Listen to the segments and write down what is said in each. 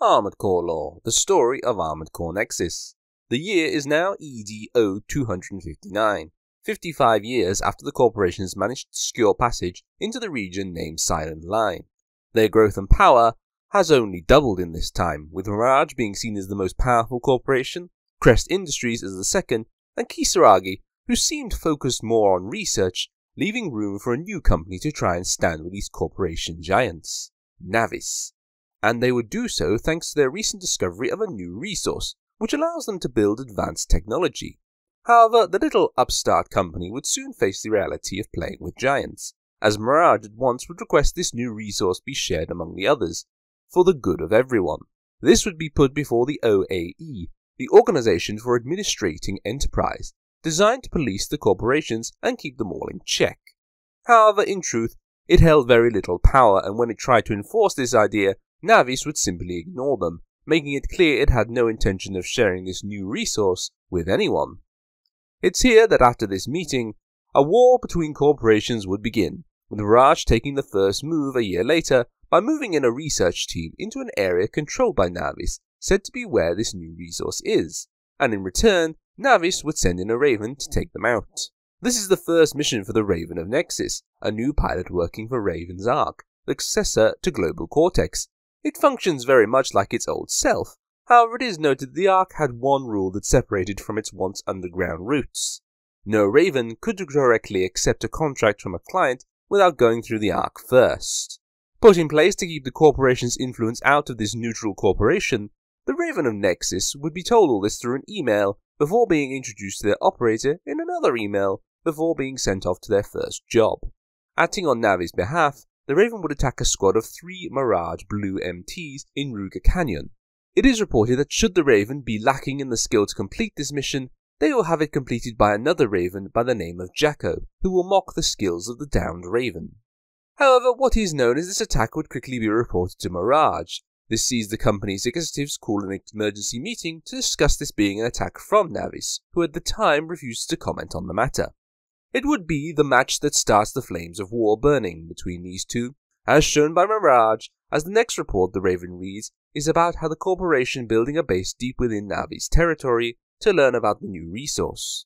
Armored Core Lore, the story of Armored Core Nexus. The year is now EDO 259, 55 years after the corporations managed to secure passage into the region named Silent Line. Their growth and power has only doubled in this time, with Mirage being seen as the most powerful corporation, Crest Industries as the second, and Kisaragi, who seemed focused more on research, leaving room for a new company to try and stand with these corporation giants, Navis. And they would do so thanks to their recent discovery of a new resource, which allows them to build advanced technology. However, the little upstart company would soon face the reality of playing with giants, as Mirage at once would request this new resource be shared among the others, for the good of everyone. This would be put before the OAE, the Organization for Administrating Enterprise, designed to police the corporations and keep them all in check. However, in truth, it held very little power, and when it tried to enforce this idea, Navis would simply ignore them, making it clear it had no intention of sharing this new resource with anyone. It's here that after this meeting, a war between corporations would begin, with Mirage taking the first move a year later by moving in a research team into an area controlled by Navis, said to be where this new resource is, and in return, Navis would send in a Raven to take them out. This is the first mission for the Raven of Nexus, a new pilot working for Raven's Ark, the successor to Global Cortex. It functions very much like its old self, however it is noted the Ark had one rule that separated from its once underground roots. No Raven could directly accept a contract from a client without going through the Ark first. Put in place to keep the corporation's influence out of this neutral corporation, the Raven of Nexus would be told all this through an email before being introduced to their operator in another email before being sent off to their first job. Acting on Navi's behalf, the Raven would attack a squad of 3 Mirage Blue MTs in Ruger Canyon. It is reported that should the Raven be lacking in the skill to complete this mission, they will have it completed by another Raven by the name of Jacko, who will mock the skills of the downed Raven. However, what is known as this attack would quickly be reported to Mirage. This sees the company's executives call an emergency meeting to discuss this being an attack from Navis, who at the time refused to comment on the matter. It would be the match that starts the flames of war burning between these two, as shown by Mirage, as the next report the Raven reads is about how the corporation building a base deep within Navis territory to learn about the new resource.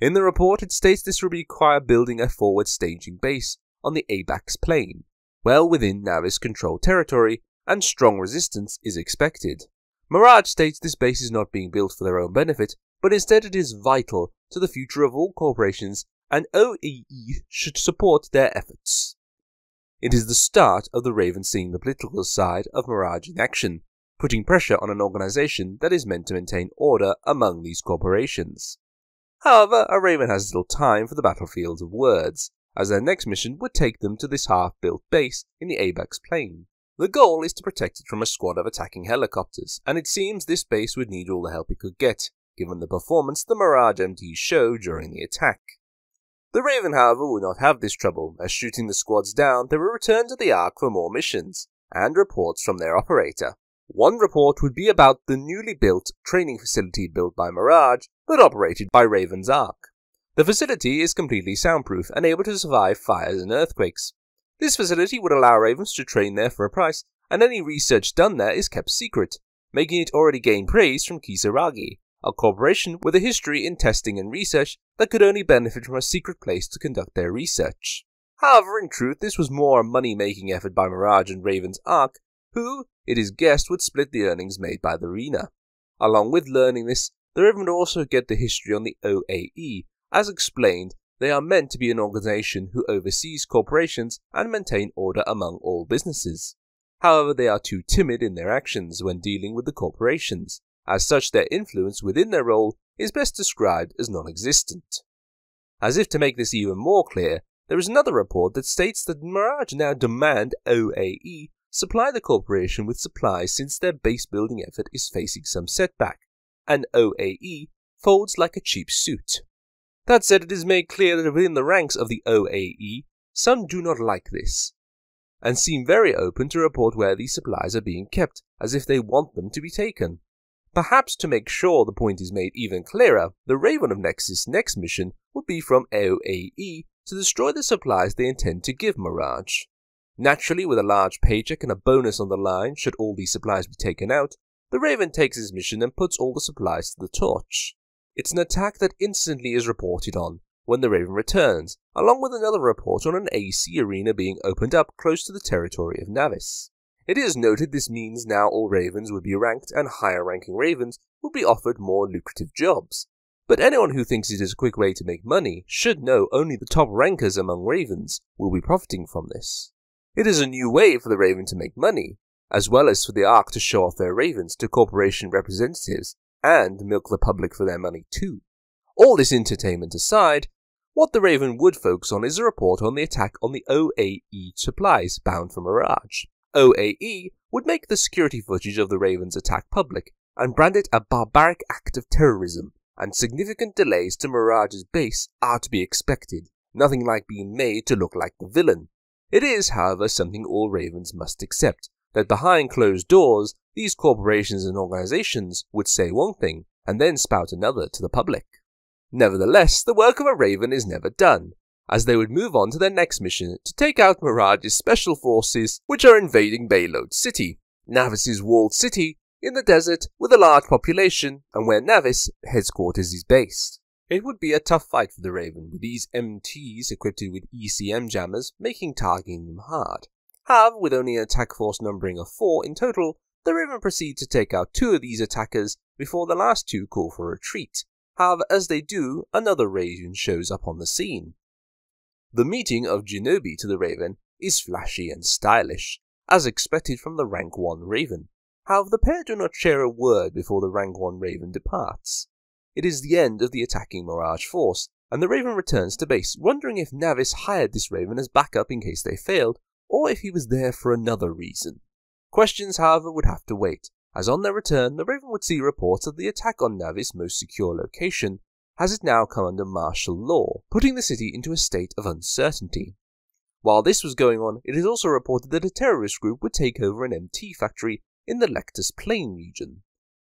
In the report it states this will require building a forward staging base on the Abax Plain, well within Navis controlled territory, and strong resistance is expected. Mirage states this base is not being built for their own benefit, but instead it is vital to the future of all corporations, and OAE should support their efforts. It is the start of the Raven seeing the political side of Mirage in action, putting pressure on an organization that is meant to maintain order among these corporations. However, a Raven has little time for the battlefields of words, as their next mission would take them to this half-built base in the Abax Plain. The goal is to protect it from a squad of attacking helicopters, and it seems this base would need all the help it could get, given the performance the Mirage MTs show during the attack. The Raven, however, would not have this trouble, as shooting the squads down, they will return to the Ark for more missions, and reports from their operator. One report would be about the newly built training facility built by Mirage, but operated by Raven's Ark. The facility is completely soundproof and able to survive fires and earthquakes. This facility would allow Ravens to train there for a price, and any research done there is kept secret, making it already gain praise from Kisaragi, a corporation with a history in testing and research that could only benefit from a secret place to conduct their research. However, in truth, this was more a money-making effort by Mirage and Raven's Ark, who, it is guessed, would split the earnings made by the arena. Along with learning this, the Raven would also get the history on the OAE, as explained. They are meant to be an organization who oversees corporations and maintain order among all businesses. However, they are too timid in their actions when dealing with the corporations. As such, their influence within their role is best described as non-existent. As if to make this even more clear, there is another report that states that Mirage now demand OAE supply the corporation with supplies since their base-building effort is facing some setback, and OAE folds like a cheap suit. That said, it is made clear that within the ranks of the OAE, some do not like this, and seem very open to report where these supplies are being kept, as if they want them to be taken. Perhaps to make sure the point is made even clearer, the Raven of Nexus' next mission would be from OAE to destroy the supplies they intend to give Mirage. Naturally, with a large paycheck and a bonus on the line should all these supplies be taken out, the Raven takes his mission and puts all the supplies to the torch. It's an attack that instantly is reported on when the Raven returns, along with another report on an AC arena being opened up close to the territory of Navis. It is noted this means now all Ravens would be ranked and higher ranking Ravens will be offered more lucrative jobs. But anyone who thinks it is a quick way to make money should know only the top rankers among Ravens will be profiting from this. It is a new way for the Raven to make money, as well as for the Ark to show off their Ravens to corporation representatives and milk the public for their money too. All this entertainment aside, what the Raven would focus on is a report on the attack on the OAE supplies bound for Mirage. OAE would make the security footage of the Raven's attack public and brand it a barbaric act of terrorism, and significant delays to Mirage's base are to be expected, nothing like being made to look like the villain. It is, however, something all Ravens must accept, that behind closed doors, these corporations and organizations would say one thing and then spout another to the public. Nevertheless, the work of a Raven is never done, as they would move on to their next mission to take out Mirage's special forces, which are invading Bayload City, Navis's walled city in the desert with a large population and where Navis headquarters is based. It would be a tough fight for the Raven, with these MTs equipped with ECM jammers making targeting them hard. However, with only an attack force numbering of 4 in total, the Raven proceed to take out 2 of these attackers before the last 2 call for retreat. However, as they do, another Raven shows up on the scene. The meeting of Jinobi to the Raven is flashy and stylish, as expected from the Rank 1 Raven. However, the pair do not share a word before the Rank 1 Raven departs. It is the end of the attacking Mirage force, and the Raven returns to base, wondering if Navis hired this Raven as backup in case they failed, or if he was there for another reason. Questions, however, would have to wait, as on their return, the Raven would see reports of the attack on Navis' most secure location, as it now come under martial law, putting the city into a state of uncertainty. While this was going on, it is also reported that a terrorist group would take over an MT factory in the Lectus Plain region.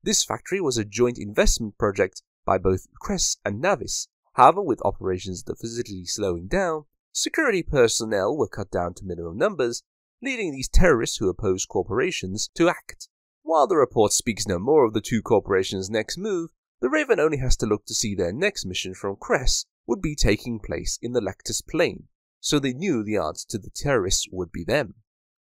This factory was a joint investment project by both Crest and Navis. However, with operations at the facility slowing down, security personnel were cut down to minimum numbers, leading these terrorists who oppose corporations to act. While the report speaks no more of the two corporations' next move, the Raven only has to look to see their next mission from Crest would be taking place in the Lectus Plain, so they knew the answer to the terrorists would be them.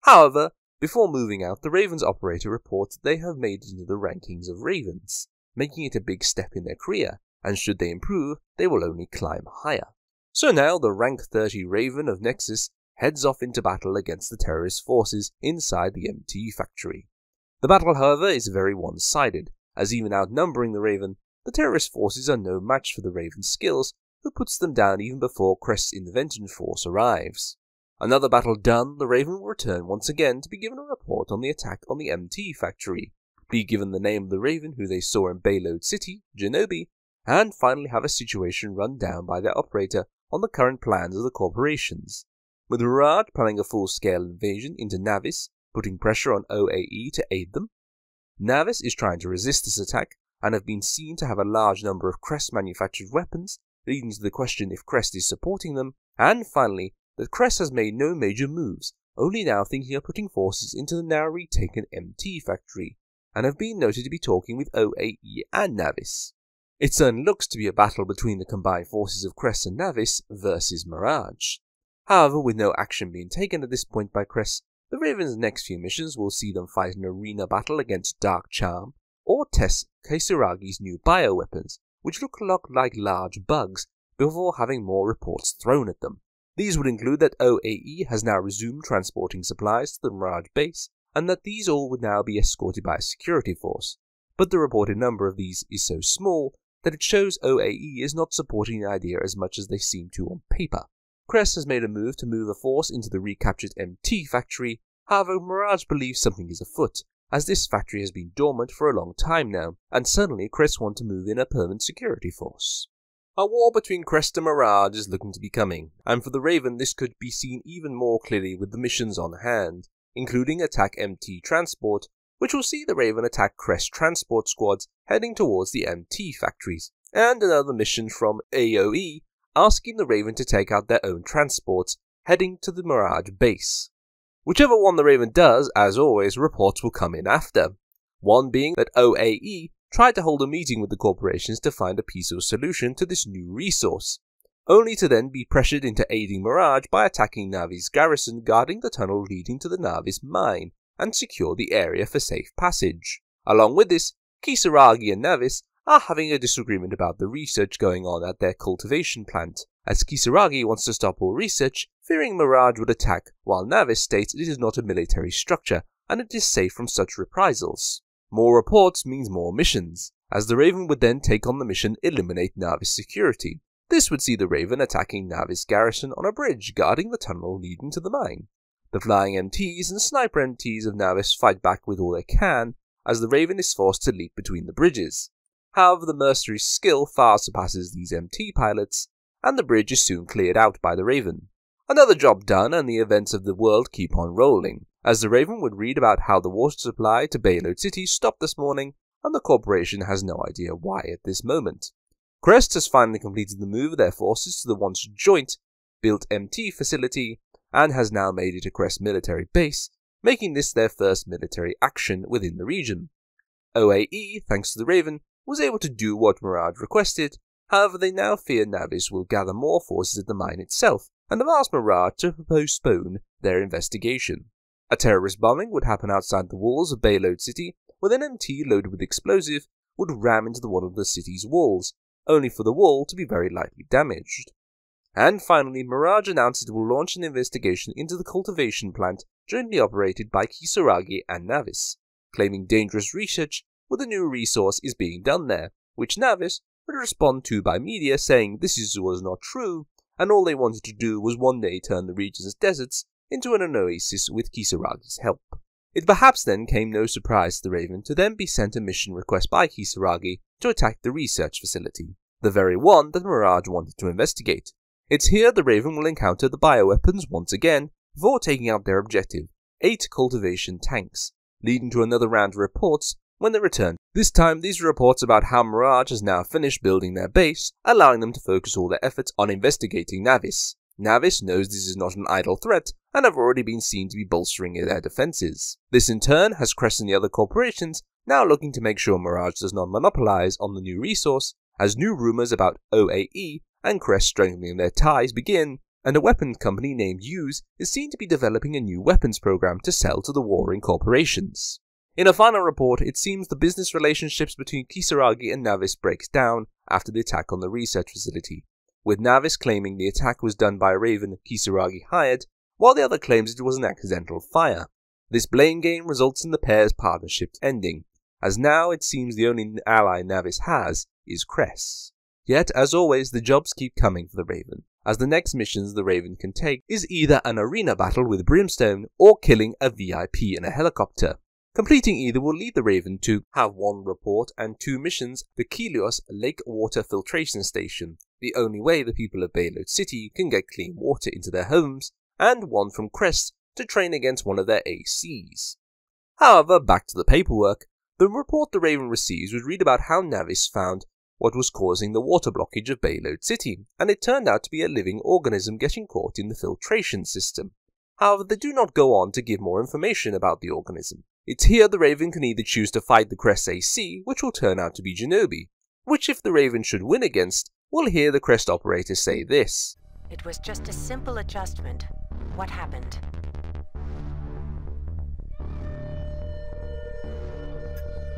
However, before moving out, the Raven's operator reports they have made it into the rankings of Ravens, making it a big step in their career, and should they improve, they will only climb higher. So now the rank 30 Raven of Nexus heads off into battle against the terrorist forces inside the MT factory. The battle, however, is very one-sided, as even outnumbering the Raven, the terrorist forces are no match for the Raven's skills, who puts them down even before Crest's intervention force arrives. Another battle done, the Raven will return once again to be given a report on the attack on the MT factory, be given the name of the Raven who they saw in Bayload City, Jinobi, and finally have a situation run down by their operator on the current plans of the corporations, with Mirage planning a full-scale invasion into Navis, putting pressure on OAE to aid them. Navis is trying to resist this attack, and have been seen to have a large number of Crest-manufactured weapons, leading to the question if Crest is supporting them, and finally, that Crest has made no major moves, only now thinking of putting forces into the now retaken MT factory, and have been noted to be talking with OAE and Navis. It certainly looks to be a battle between the combined forces of Crest and Navis versus Mirage. However, with no action being taken at this point by Crest, the Raven's next few missions will see them fight an arena battle against Dark Charm or test Kisaragi's new bioweapons, which look a lot like large bugs, before having more reports thrown at them. These would include that OAE has now resumed transporting supplies to the Mirage base, and that these all would now be escorted by a security force. But the reported number of these is so small that it shows OAE is not supporting the idea as much as they seem to on paper. Crest has made a move to move a force into the recaptured MT factory, however Mirage believes something is afoot, as this factory has been dormant for a long time now, and suddenly Crest wants to move in a permanent security force. A war between Crest and Mirage is looking to be coming, and for the Raven this could be seen even more clearly with the missions on hand, including attack MT transport, which will see the Raven attack Crest transport squads heading towards the MT factories, and another mission from AOE asking the Raven to take out their own transports, heading to the Mirage base. Whichever one the Raven does, as always, reports will come in after. One being that OAE tried to hold a meeting with the corporations to find a peaceful solution to this new resource, only to then be pressured into aiding Mirage by attacking Navi's garrison guarding the tunnel leading to the Navis mine, and secure the area for safe passage. Along with this, Kisaragi and Navis are having a disagreement about the research going on at their cultivation plant, as Kisaragi wants to stop all research, fearing Mirage would attack, while Navis states it is not a military structure, and it is safe from such reprisals. More reports means more missions, as the Raven would then take on the mission Eliminate Navis Security. This would see the Raven attacking Navis Garrison on a bridge guarding the tunnel leading to the mine. The flying MTs and sniper MTs of Navis fight back with all they can, as the Raven is forced to leap between the bridges. However, the mercenary's skill far surpasses these MT pilots, and the bridge is soon cleared out by the Raven. Another job done, and the events of the world keep on rolling, as the Raven would read about how the water supply to Bayload City stopped this morning, and the corporation has no idea why at this moment. Crest has finally completed the move of their forces to the once joint built MT facility, and has now made it a Crest military base, making this their first military action within the region. OAE, thanks to the Raven, was able to do what Mirage requested. However, they now fear Navis will gather more forces at the mine itself, and have asked Mirage to postpone their investigation. A terrorist bombing would happen outside the walls of Bayload City, where an MT loaded with explosive would ram into one of the city's walls, only for the wall to be very lightly damaged. And finally, Mirage announced it will launch an investigation into the cultivation plant jointly operated by Kisaragi and Navis, claiming dangerous research with a new resource is being done there, which Navis would respond to by media saying this was not true, and all they wanted to do was one day turn the region's deserts into an oasis with Kisaragi's help. It perhaps then came no surprise to the Raven to then be sent a mission request by Kisaragi to attack the research facility, the very one that Mirage wanted to investigate. It's here the Raven will encounter the bioweapons once again, before taking out their objective, 8 cultivation tanks, leading to another round of reports when they return. This time, these are reports about how Mirage has now finished building their base, allowing them to focus all their efforts on investigating Navis. Navis knows this is not an idle threat, and have already been seen to be bolstering their defenses. This in turn has Crest and the other corporations now looking to make sure Mirage does not monopolize on the new resource, as new rumors about OAE and Crest strengthening their ties begin, and a weapons company named Hughes is seen to be developing a new weapons program to sell to the warring corporations. In a final report, it seems the business relationships between Kisaragi and Navis breaks down after the attack on the research facility, with Navis claiming the attack was done by a Raven Kisaragi hired, while the other claims it was an accidental fire. This blame game results in the pair's partnership ending, as now it seems the only ally Navis has is Crest. Yet, as always, the jobs keep coming for the Raven, as the next missions the Raven can take is either an arena battle with Brimstone or killing a VIP in a helicopter. Completing either will lead the Raven to have 1 report and 2 missions, the Kiliosa Lake Water Filtration Station, the only way the people of Bayload City can get clean water into their homes, and 1 from Crest to train against one of their ACs. However, back to the paperwork, the report the Raven receives would read about how Navis found what was causing the water blockage of Bayload City, and it turned out to be a living organism getting caught in the filtration system. However, they do not go on to give more information about the organism. It's here the Raven can either choose to fight the Crest AC, which will turn out to be Jinobi, which if the Raven should win against, will hear the Crest operator say this. It was just a simple adjustment. What happened?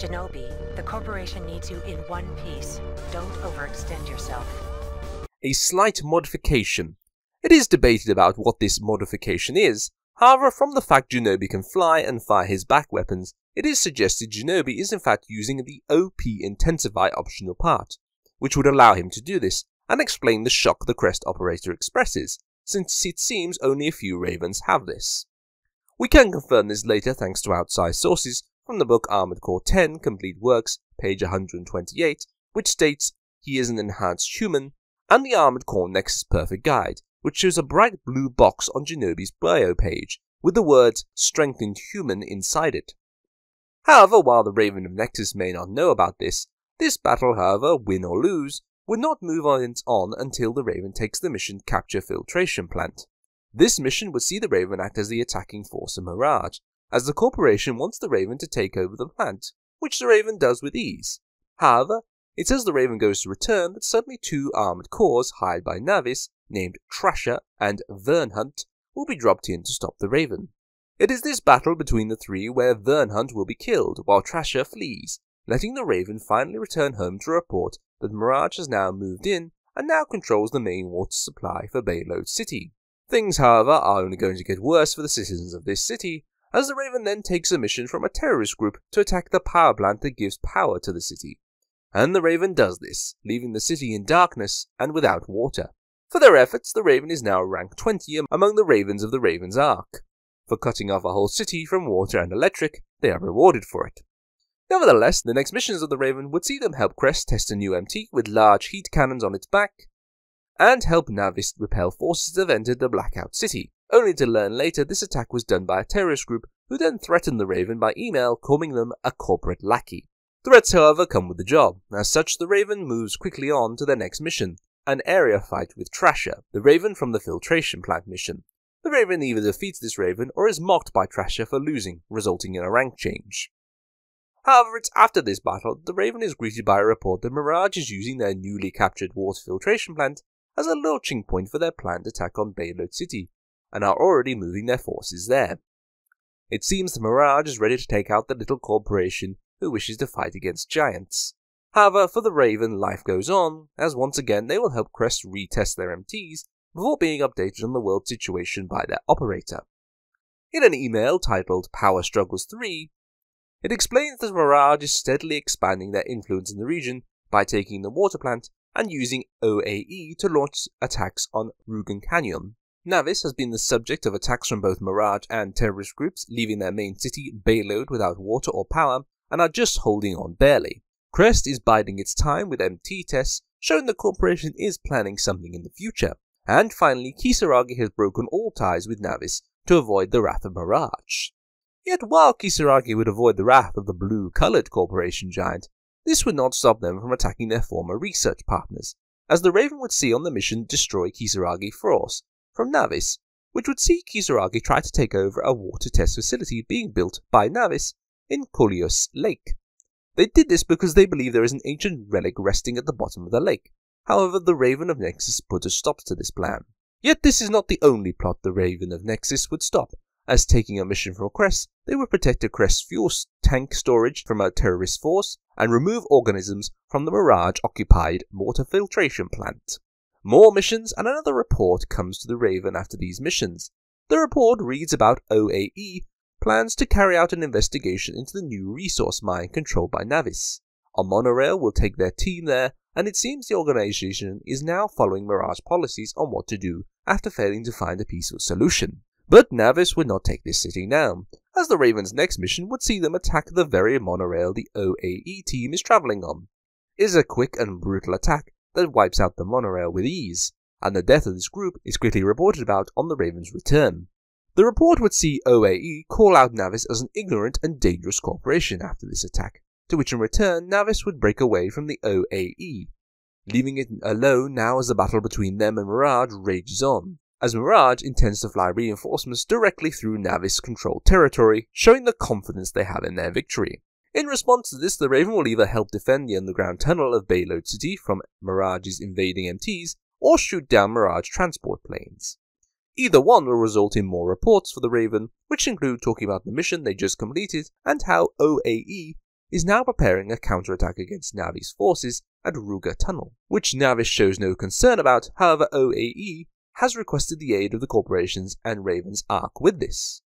Jinobi, the corporation needs you in one piece. Don't overextend yourself. A slight modification. It is debated about what this modification is. However, from the fact Jinobi can fly and fire his back weapons, it is suggested Jinobi is in fact using the OP Intensify optional part, which would allow him to do this, and explain the shock the Crest operator expresses, since it seems only a few Ravens have this. We can confirm this later thanks to outside sources from the book Armored Core 10 Complete Works, page 128, which states he is an enhanced human, and the Armored Core Nexus Perfect Guide, which shows a bright blue box on Jinobi's bio page, with the words Strengthened Human inside it. However, while the Raven of Nexus may not know about this, this battle, however, win or lose, would not move on until the Raven takes the mission Capture Filtration Plant. This mission would see the Raven act as the attacking force in Mirage, as the corporation wants the Raven to take over the plant, which the Raven does with ease. However, it's as the Raven goes to return that suddenly two armored cores hired by Navis, named Trasher and Vernhunt, will be dropped in to stop the Raven. It is this battle between the three where Vernhunt will be killed while Trasher flees, letting the Raven finally return home to report that Mirage has now moved in and now controls the main water supply for Bayload City. Things, however, are only going to get worse for the citizens of this city, as the Raven then takes a mission from a terrorist group to attack the power plant that gives power to the city. And the Raven does this, leaving the city in darkness and without water. For their efforts, the Raven is now ranked 20 among the Ravens of the Raven's Ark. For cutting off a whole city from water and electric, they are rewarded for it. Nevertheless, the next missions of the Raven would see them help Crest test a new MT with large heat cannons on its back, and help Navis repel forces that have entered the Blackout City, only to learn later this attack was done by a terrorist group who then threatened the Raven by email, calling them a corporate lackey. Threats, however, come with the job. As such, the Raven moves quickly on to their next mission, an area fight with Trasher, the Raven from the filtration plant mission. The Raven either defeats this Raven or is mocked by Trasher for losing, resulting in a rank change. However, it's after this battle that the Raven is greeted by a report that Mirage is using their newly captured water filtration plant as a launching point for their planned attack on Bayload City, and are already moving their forces there. It seems the Mirage is ready to take out the little corporation who wishes to fight against giants. However, for the Raven, life goes on, as once again they will help Crest retest their MTs before being updated on the world situation by their operator. In an email titled Power Struggles 3, it explains that Mirage is steadily expanding their influence in the region by taking the water plant and using OAE to launch attacks on Ruger Canyon. Navis has been the subject of attacks from both Mirage and terrorist groups, leaving their main city, Bayload, without water or power, and are just holding on barely. Crest is biding its time with MT tests, showing the corporation is planning something in the future. And finally, Kisaragi has broken all ties with Navis to avoid the wrath of Mirage. Yet while Kisaragi would avoid the wrath of the blue-coloured corporation giant, this would not stop them from attacking their former research partners, as the Raven would see on the mission destroy Kisaragi Force from Navis, which would see Kisaragi try to take over a water test facility being built by Navis in Coleus Lake. They did this because they believe there is an ancient relic resting at the bottom of the lake. However, the Raven of Nexus put a stop to this plan. Yet this is not the only plot the Raven of Nexus would stop, as taking a mission from Crest, they would protect a Crest fuel tank storage from a terrorist force, and remove organisms from the Mirage-occupied water filtration plant. More missions and another report comes to the Raven after these missions. The report reads about OAE plans to carry out an investigation into the new resource mine controlled by Navis. A monorail will take their team there, and it seems the organization is now following Mirage policies on what to do after failing to find a peaceful solution. But Navis would not take this sitting down, as the Raven's next mission would see them attack the very monorail the OAE team is travelling on. It is a quick and brutal attack that wipes out the monorail with ease, and the death of this group is quickly reported about on the Raven's return. The report would see OAE call out Navis as an ignorant and dangerous corporation after this attack, to which in return Navis would break away from the OAE, leaving it alone now as the battle between them and Mirage rages on, as Mirage intends to fly reinforcements directly through Navis-controlled territory, showing the confidence they have in their victory. In response to this, the Raven will either help defend the underground tunnel of Bayload City from Mirage's invading MTs, or shoot down Mirage transport planes. Either one will result in more reports for the Raven, which include talking about the mission they just completed, and how OAE is now preparing a counterattack against Navis forces at Ruger Tunnel, which Navis shows no concern about. However, OAE has requested the aid of the corporations and Raven's Ark with this.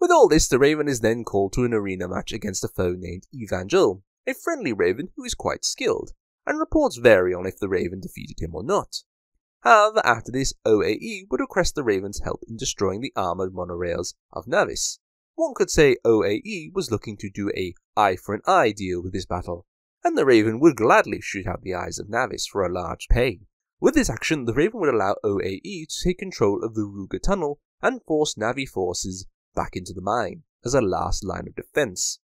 With all this, the Raven is then called to an arena match against a foe named Evangel, a friendly Raven who is quite skilled, and reports vary on if the Raven defeated him or not. However, after this, OAE would request the Raven's help in destroying the armoured monorails of Navis. One could say OAE was looking to do a eye-for-an-eye deal with this battle, and the Raven would gladly shoot out the eyes of Navis for a large pay. With this action, the Raven would allow OAE to take control of the Ruger Tunnel and force Navi forces back into the mine as a last line of defence.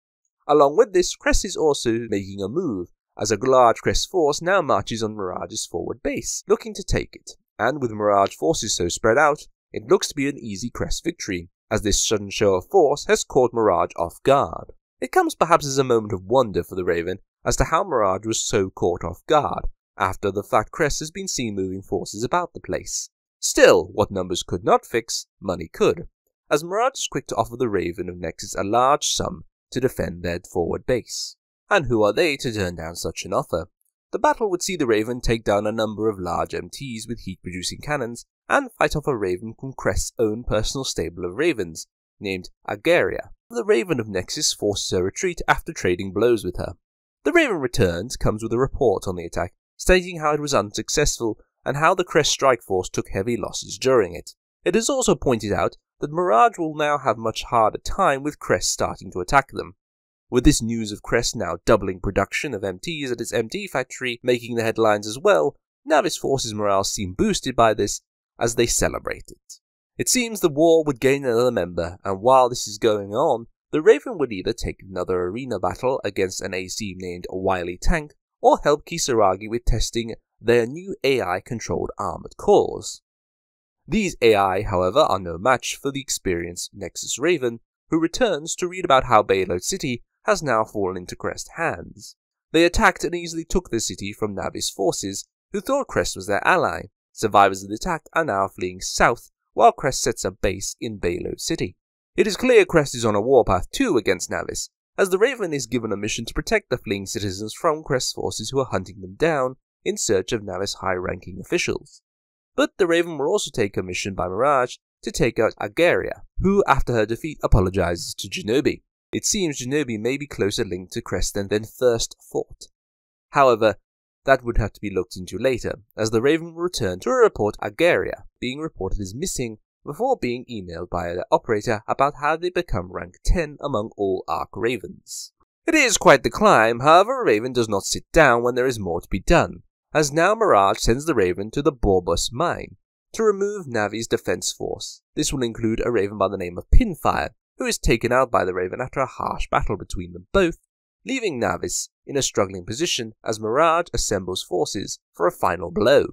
Along with this, Crest is also making a move, as a large Crest force now marches on Mirage's forward base, looking to take it. And with Mirage forces so spread out, It looks to be an easy Crest victory, as this sudden show of force has caught Mirage off guard. It comes perhaps as a moment of wonder for the Raven as to how Mirage was so caught off guard, after the fact Crest has been seen moving forces about the place. Still, what numbers could not fix, money could, as Mirage is quick to offer the Raven of Nexus a large sum to defend their forward base. And who are they to turn down such an offer? The battle would see the Raven take down a number of large MTs with heat-producing cannons and fight off a Raven from Crest's own personal stable of Ravens, named Agaria. The Raven of Nexus forces her retreat after trading blows with her. The Raven returns, comes with a report on the attack, stating how it was unsuccessful and how the Crest strike force took heavy losses during it. It is also pointed out that Mirage will now have much harder time with Crest starting to attack them, with this news of Crest now doubling production of MTs at its MT factory making the headlines as well. Navis forces' morale seem boosted by this as they celebrate it. It seems the war would gain another member, and while this is going on, the Raven would either take another arena battle against an AC named Wily Tank, or help Kisaragi with testing their new AI-controlled armored cores. These AI, however, are no match for the experienced Nexus Raven, who returns to read about how Bayload City has now fallen into Crest hands. They attacked and easily took the city from Navis forces, who thought Crest was their ally. Survivors of the attack are now fleeing south, while Crest sets up base in Bayload City. It is clear Crest is on a warpath too against Navis, as the Raven is given a mission to protect the fleeing citizens from Crest forces who are hunting them down in search of Navis high-ranking officials. But the Raven will also take a mission by Mirage to take out Agaria, who after her defeat apologizes to Jinobi. It seems Jinobi may be closer linked to Crest than Thirst thought. However, that would have to be looked into later, as the Raven will return to report Agaria being reported as missing before being emailed by the operator about how they become rank 10 among all Ark Ravens. It is quite the climb, however a Raven does not sit down when there is more to be done, as now Mirage sends the Raven to the Borbus mine to remove Navi's defense force. This will include a Raven by the name of Pinfire, who is taken out by the Raven after a harsh battle between them both, leaving Navis in a struggling position as Mirage assembles forces for a final blow.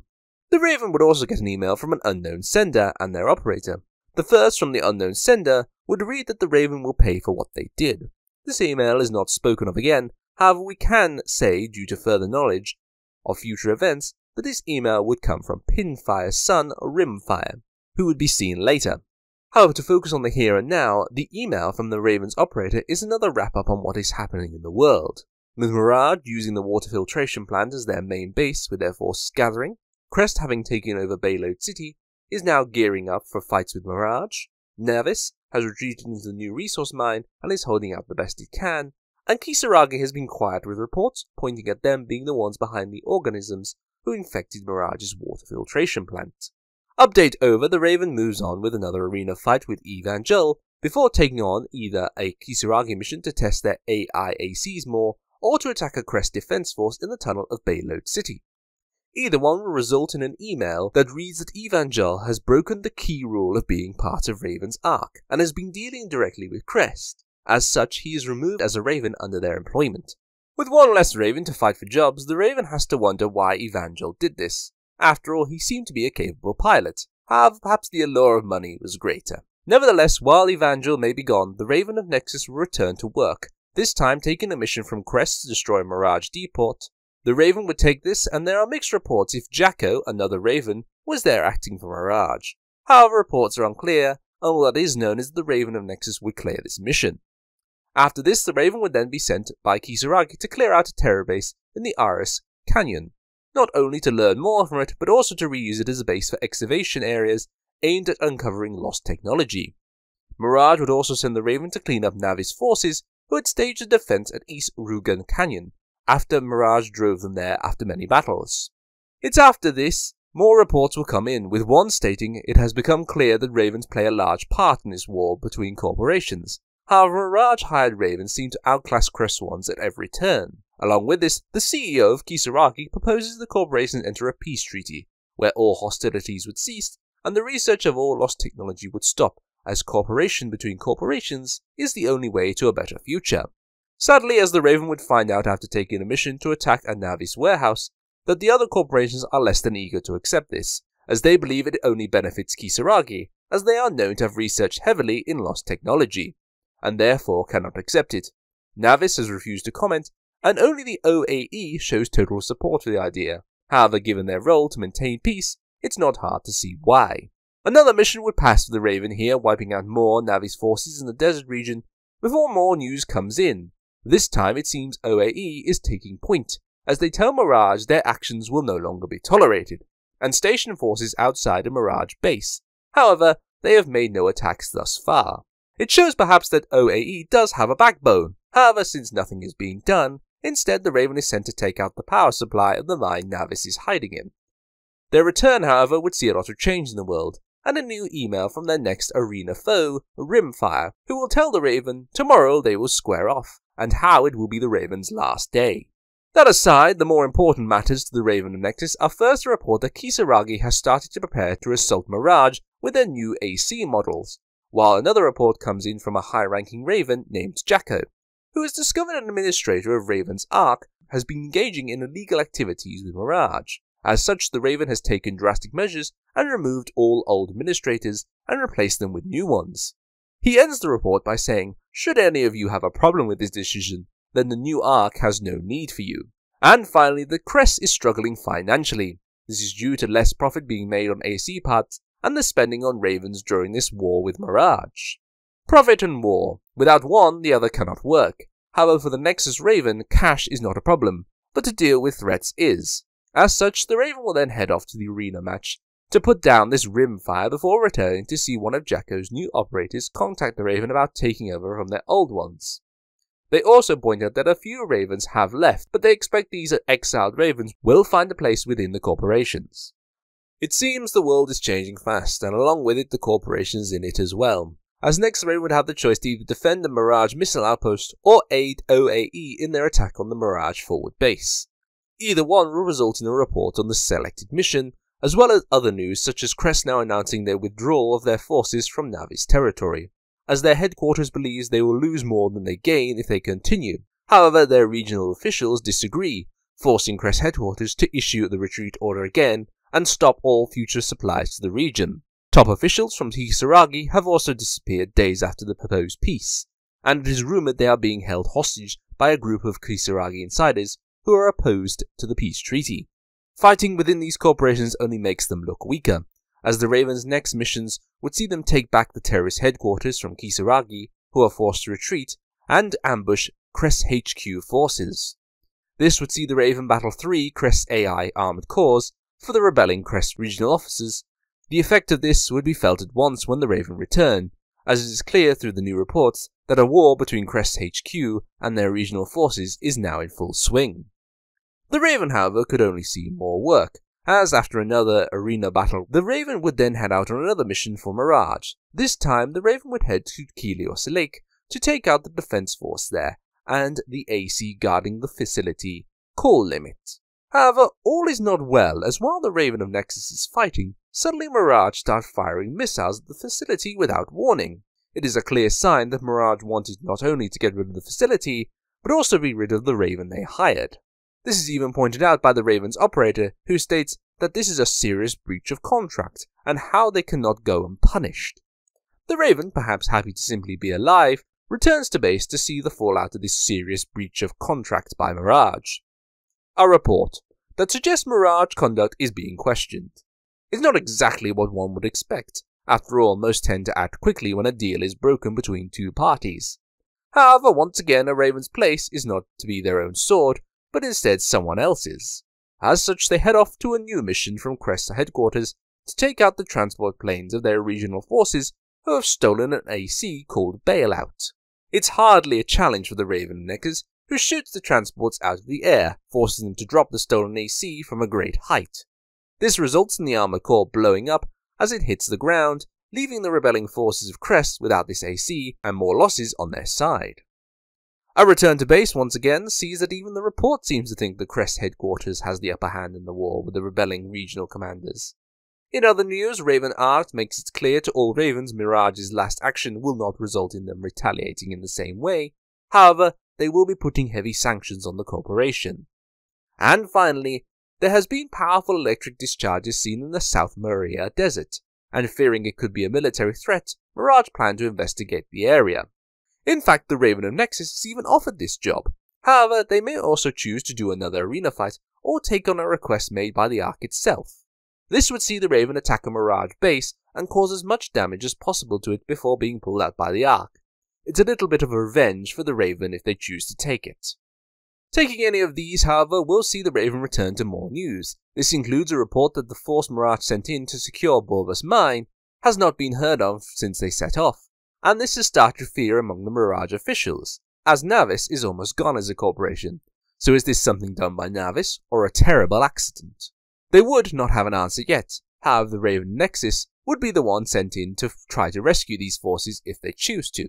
The Raven would also get an email from an unknown sender and their operator. The first from the unknown sender would read that the Raven will pay for what they did. This email is not spoken of again, however we can say, due to further knowledge of future events, that this email would come from Pinfire's son, Rimfire, who would be seen later. However, to focus on the here and now, the email from the Raven's operator is another wrap-up on what is happening in the world. With Mirage using the water filtration plant as their main base with their forces gathering, Crest, having taken over Bayload City, is now gearing up for fights with Mirage. Navis has retreated into the new resource mine and is holding out the best it can, and Kisaragi has been quiet with reports pointing at them being the ones behind the organisms who infected Mirage's water filtration plant. Update over, the Raven moves on with another arena fight with Evangel before taking on either a Kisaragi mission to test their AIACs more or to attack a Crest defense force in the tunnel of Bayload City. Either one will result in an email that reads that Evangel has broken the key rule of being part of Raven's Ark and has been dealing directly with Crest. As such, he is removed as a Raven under their employment. With one less Raven to fight for jobs, the Raven has to wonder why Evangel did this. After all, he seemed to be a capable pilot, however perhaps the allure of money was greater. Nevertheless, while Evangel may be gone, the Raven of Nexus will return to work, this time taking a mission from Crest to destroy Mirage Depot. The Raven would take this, and there are mixed reports if Jacko, another Raven, was there acting for Mirage. However, reports are unclear, and all that is known is that the Raven of Nexus would clear this mission. After this, the Raven would then be sent by Kisaragi to clear out a terror base in the Aris Canyon, not only to learn more from it, but also to reuse it as a base for excavation areas aimed at uncovering lost technology. Mirage would also send the Raven to clean up Navis forces, who had staged a defense at East Ruger Canyon, after Mirage drove them there after many battles. It's after this, more reports will come in, with one stating it has become clear that Ravens play a large part in this war between corporations. However, Mirage-hired Ravens seem to outclass Crest ones at every turn. Along with this, the CEO of Kisaragi proposes the corporations enter a peace treaty, where all hostilities would cease, and the research of all lost technology would stop, as cooperation between corporations is the only way to a better future. Sadly, as the Raven would find out after taking a mission to attack a Navis warehouse, that the other corporations are less than eager to accept this, as they believe it only benefits Kisaragi, as they are known to have researched heavily in lost technology, and therefore cannot accept it. Navis has refused to comment, and only the OAE shows total support for the idea. However, given their role to maintain peace, it's not hard to see why. Another mission would pass for the Raven here, wiping out more Navis forces in the desert region before more news comes in. This time it seems OAE is taking point, as they tell Mirage their actions will no longer be tolerated, and station forces outside a Mirage base. However, they have made no attacks thus far. It shows perhaps that OAE does have a backbone. However, since nothing is being done, instead the Raven is sent to take out the power supply of the mine Navis is hiding in. Their return, however, would see a lot of change in the world, and a new email from their next arena foe, Rimfire, who will tell the Raven tomorrow they will square off, and how it will be the Raven's last day. That aside, the more important matters to the Raven and Nexus are first to report that Kisaragi has started to prepare to assault Mirage with their new AC models, while another report comes in from a high-ranking Raven named Jacko, who has discovered an administrator of Raven's Ark has been engaging in illegal activities with Mirage. As such, the Raven has taken drastic measures and removed all old administrators and replaced them with new ones. He ends the report by saying, "Should any of you have a problem with this decision, then the new Ark has no need for you." And finally, the Crest is struggling financially. This is due to less profit being made on AC parts and the spending on Ravens during this war with Mirage. Profit and war. Without one, the other cannot work. However, for the Nexus Raven, cash is not a problem, but to deal with threats is. As such, the Raven will then head off to the arena match to put down this Rimfire before returning to see one of Jacko's new operators contact the Raven about taking over from their old ones. They also point out that a few Ravens have left, but they expect these exiled Ravens will find a place within the corporations. It seems the world is changing fast, and along with it the corporations in it as well. As next, the Raven would have the choice to either defend the Mirage missile outpost or aid OAE in their attack on the Mirage forward base. Either one will result in a report on the selected mission, as well as other news such as Crest now announcing their withdrawal of their forces from Navis territory, as their headquarters believes they will lose more than they gain if they continue. However, their regional officials disagree, forcing Crest headquarters to issue the retreat order again and stop all future supplies to the region. Top officials from Kisaragi have also disappeared days after the proposed peace, and it is rumoured they are being held hostage by a group of Kisaragi insiders who are opposed to the peace treaty. Fighting within these corporations only makes them look weaker, as the Raven's next missions would see them take back the terrorist headquarters from Kisaragi, who are forced to retreat, and ambush Crest HQ forces. This would see the Raven battle 3 Crest AI Armored Cores for the rebelling Crest regional officers. The effect of this would be felt at once when the Raven return, as it is clear through the new reports that a war between Crest HQ and their regional forces is now in full swing. The Raven, however, could only see more work, as after another arena battle, the Raven would then head out on another mission for Mirage. This time, the Raven would head to Kiliosa Lake to take out the defense force there and the AC guarding the facility called Limit. However, all is not well, as while the Raven of Nexus is fighting, suddenly Mirage start firing missiles at the facility without warning. It is a clear sign that Mirage wanted not only to get rid of the facility, but also be rid of the Raven they hired. This is even pointed out by the Raven's operator, who states that this is a serious breach of contract, and how they cannot go unpunished. The Raven, perhaps happy to simply be alive, returns to base to see the fallout of this serious breach of contract by Mirage. A report that suggests Mirage conduct is being questioned. It's not exactly what one would expect. After all, most tend to act quickly when a deal is broken between two parties. However, once again, a Raven's place is not to be their own sword, but instead someone else's. As such, they head off to a new mission from Crest headquarters to take out the transport planes of their regional forces who have stolen an AC called Bailout. It's hardly a challenge for the Raven Neckers, who shoots the transports out of the air, forcing them to drop the stolen AC from a great height. This results in the armor core blowing up as it hits the ground, leaving the rebelling forces of Crest without this AC and more losses on their side. A return to base once again sees that even the report seems to think the Crest headquarters has the upper hand in the war with the rebelling regional commanders. In other news, Raven Art makes it clear to all Ravens Mirage's last action will not result in them retaliating in the same way. However, they will be putting heavy sanctions on the corporation. And finally, there has been powerful electric discharges seen in the South Maria Desert, and fearing it could be a military threat, Mirage planned to investigate the area. In fact, the Raven of Nexus is even offered this job. However, they may also choose to do another arena fight or take on a request made by the Ark itself. This would see the Raven attack a Mirage base and cause as much damage as possible to it before being pulled out by the Ark. It's a little bit of a revenge for the Raven if they choose to take it. Taking any of these, however, will see the Raven return to more news. This includes a report that the force Mirage sent in to secure Bulbous Mine has not been heard of since they set off, and this has started fear among the Mirage officials, as Navis is almost gone as a corporation. So is this something done by Navis, or a terrible accident? They would not have an answer yet. However, the Raven Nexus would be the one sent in to try to rescue these forces if they choose to.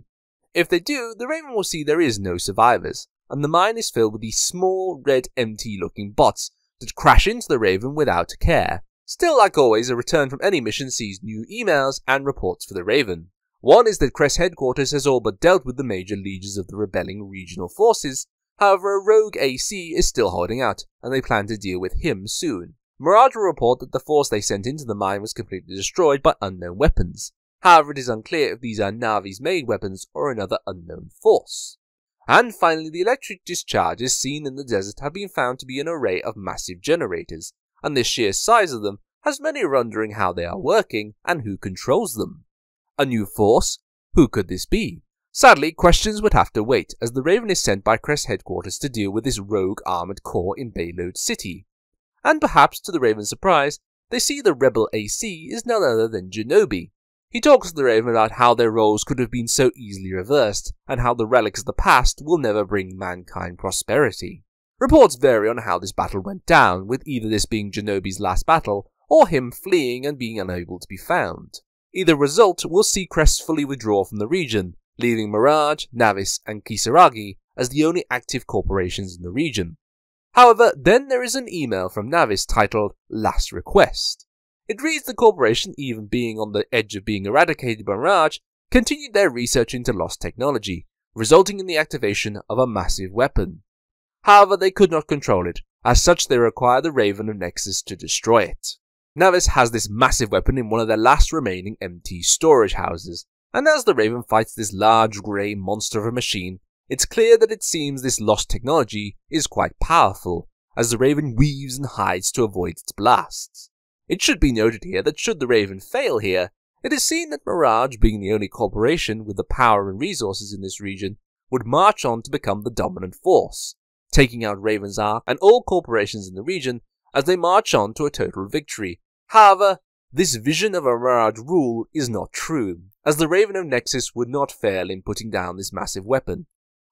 If they do, the Raven will see there is no survivors, and the mine is filled with these small, red, MT-looking bots that crash into the Raven without care. Still, like always, a return from any mission sees new emails and reports for the Raven. One is that Crest Headquarters has all but dealt with the major leaders of the rebelling regional forces. However, a rogue AC is still holding out, and they plan to deal with him soon. Mirage will report that the force they sent into the mine was completely destroyed by unknown weapons. However, it is unclear if these are Navi's made weapons or another unknown force. And finally, the electric discharges seen in the desert have been found to be an array of massive generators, and the sheer size of them has many wondering how they are working and who controls them. A new force? Who could this be? Sadly, questions would have to wait, as the Raven is sent by Crest Headquarters to deal with this rogue armoured corps in Bayload City. And perhaps, to the Raven's surprise, they see the rebel AC is none other than Jinobi. He talks to the Raven about how their roles could have been so easily reversed, and how the relics of the past will never bring mankind prosperity. Reports vary on how this battle went down, with either this being Jinobi's last battle, or him fleeing and being unable to be found. Either result will see Crest fully withdraw from the region, leaving Mirage, Navis, and Kisaragi as the only active corporations in the region. However, then there is an email from Navis titled, Last Request. It reads the corporation, even being on the edge of being eradicated by Mirage, continued their research into lost technology, resulting in the activation of a massive weapon. However, they could not control it, as such they require the Raven of Nexus to destroy it. Navis has this massive weapon in one of their last remaining MT storage houses, and as the Raven fights this large grey monster of a machine, it's clear that it seems this lost technology is quite powerful, as the Raven weaves and hides to avoid its blasts. It should be noted here that should the Raven fail here, it is seen that Mirage, being the only corporation with the power and resources in this region, would march on to become the dominant force, taking out Raven's Ark and all corporations in the region as they march on to a total victory. However, this vision of a Mirage rule is not true, as the Raven of Nexus would not fail in putting down this massive weapon,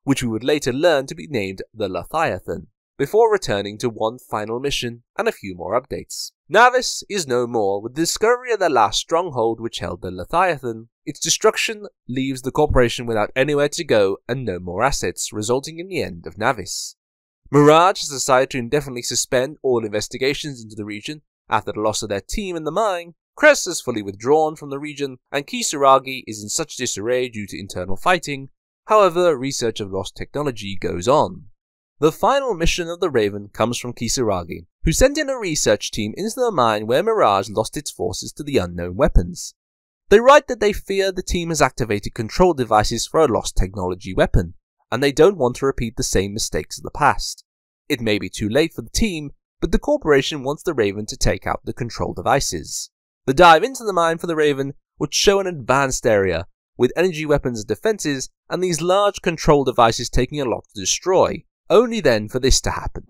which we would later learn to be named the Leviathan, before returning to one final mission and a few more updates. Navis is no more, with the discovery of their last stronghold which held the Leviathan. Its destruction leaves the corporation without anywhere to go and no more assets, resulting in the end of Navis. Mirage has decided to indefinitely suspend all investigations into the region after the loss of their team in the mine. Crest has fully withdrawn from the region, and Kisaragi is in such disarray due to internal fighting. However, research of lost technology goes on. The final mission of the Raven comes from Kisaragi, who sent in a research team into the mine where Mirage lost its forces to the unknown weapons. They write that they fear the team has activated control devices for a lost technology weapon, and they don't want to repeat the same mistakes of the past. It may be too late for the team, but the corporation wants the Raven to take out the control devices. The dive into the mine for the Raven would show an advanced area, with energy weapons as defenses, and these large control devices taking a lot to destroy, only then for this to happen.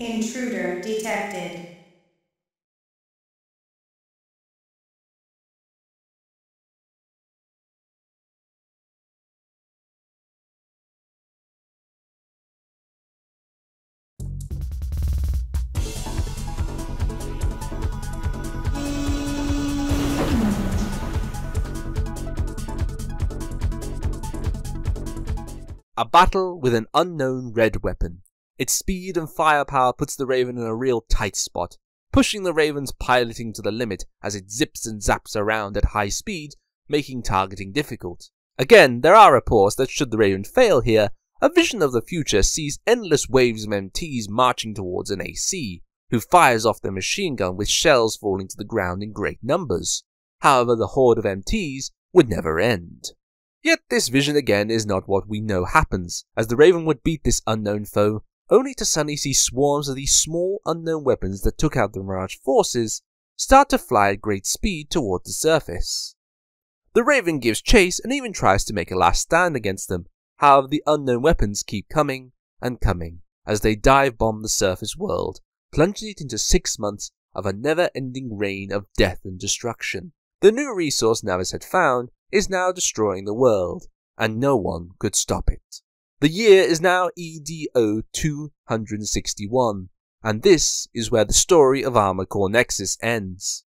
Intruder detected. A battle with an unknown red weapon. Its speed and firepower puts the Raven in a real tight spot, pushing the Raven's piloting to the limit as it zips and zaps around at high speed, making targeting difficult. Again, there are reports that should the Raven fail here, a vision of the future sees endless waves of MTs marching towards an AC, who fires off their machine gun with shells falling to the ground in great numbers. However, the horde of MTs would never end. Yet this vision again is not what we know happens, as the Raven would beat this unknown foe, only to suddenly see swarms of these small unknown weapons that took out the Mirage forces start to fly at great speed toward the surface. The Raven gives chase and even tries to make a last stand against them, however the unknown weapons keep coming and coming as they dive bomb the surface world, plunging it into 6 months of a never-ending reign of death and destruction. The new resource Navis had found is now destroying the world, and no one could stop it. The year is now EDO 261, and this is where the story of Armored Core Nexus ends.